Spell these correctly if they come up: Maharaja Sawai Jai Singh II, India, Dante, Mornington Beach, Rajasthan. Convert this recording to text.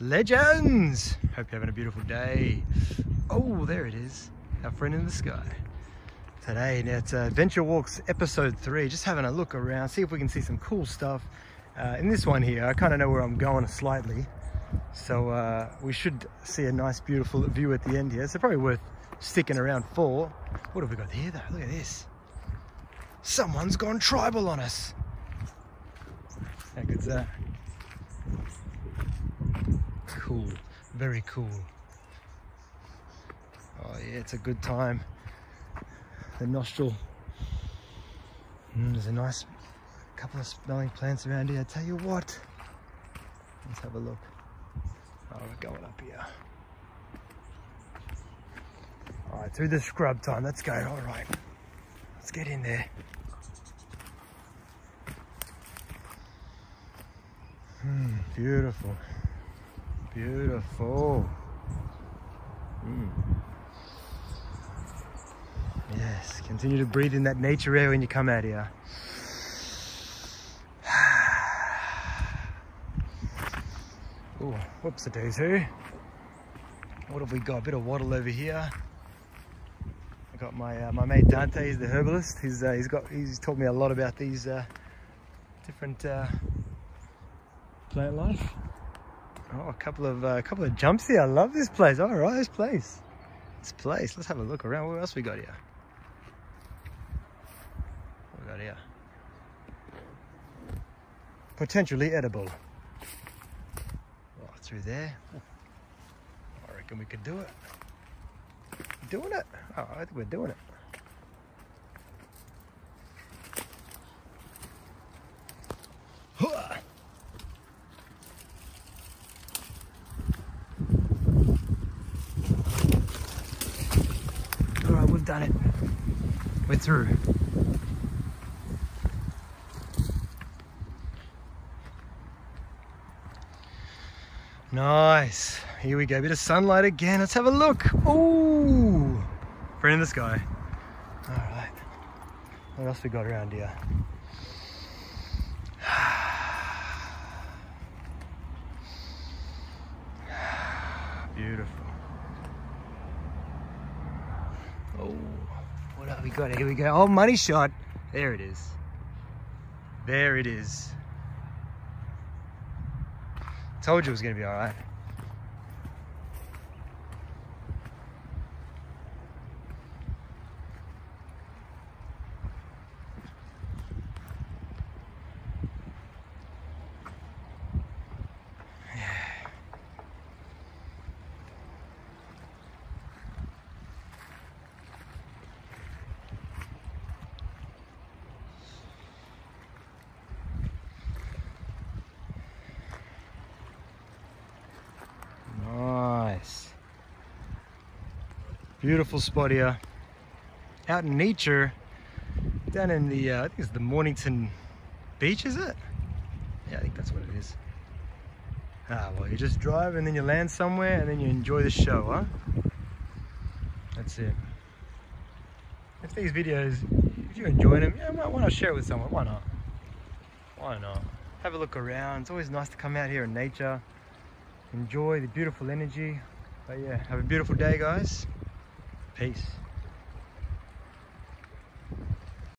Legends! Hope you're having a beautiful day. Oh, there it is, our friend in the sky. Today, now it's Adventure Walks episode 3, just having a look around, see if we can see some cool stuff. In this one here, I kind of know where I'm going slightly, so we should see a nice beautiful view at the end here, so probably worth sticking around for. What have we got here though? Look at this. Someone's gone tribal on us. How good's that? Cool, very cool. Oh yeah, it's a good time. The nostril. There's a nice couple of smelling plants around here. I tell you what, let's have a look. Oh, we're going up here. All right, through the scrub time. Let's go. All right, let's get in there. Beautiful, beautiful. Yes, continue to breathe in that nature air when you come out here. Oh, whoops-a-daisy. What have we got? A bit of wattle over here. I got my my mate Dante. He's the herbalist. He's taught me a lot about these different plant life. Oh, a couple of jumps here. I love this place. All right, this place. Let's have a look around. What else we got here? What we got here? Potentially edible. Oh, through there. I reckon we could do it. Doing it? Oh, I think we're doing it. Done it. We're through. Nice. Here we go. Bit of sunlight again. Let's have a look. Ooh, friend in the sky. All right. What else we got around here? Beautiful. Oh, what have we got? Here we go. Oh, money shot. There it is. There it is. Told you it was going to be all right. Beautiful spot here, out in nature, down in the, I think it's the Mornington Beach, is it? Yeah, I think that's what it is. Ah, well, you just drive and then you land somewhere and then you enjoy the show, huh? That's it. If these videos, if you're enjoying them, yeah, why not share it with someone? Why not? Why not? Have a look around. It's always nice to come out here in nature, enjoy the beautiful energy. But yeah, have a beautiful day, guys. Peace.